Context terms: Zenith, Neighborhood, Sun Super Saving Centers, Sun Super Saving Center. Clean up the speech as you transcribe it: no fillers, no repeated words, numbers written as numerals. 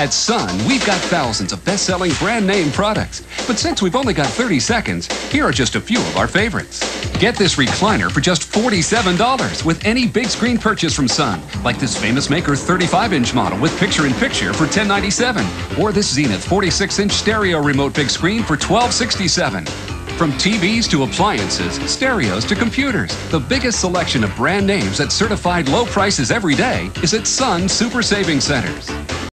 At Sun, we've got thousands of best-selling brand-name products. But since we've only got 30 seconds, here are just a few of our favorites. Get this recliner for just $47 with any big screen purchase from Sun, like this famous maker 35-inch model with picture-in-picture for $10.97, or this Zenith 46-inch stereo remote big screen for $12.67. From TVs to appliances, stereos to computers, the biggest selection of brand names at certified low prices every day is at Sun Super Saving Centers.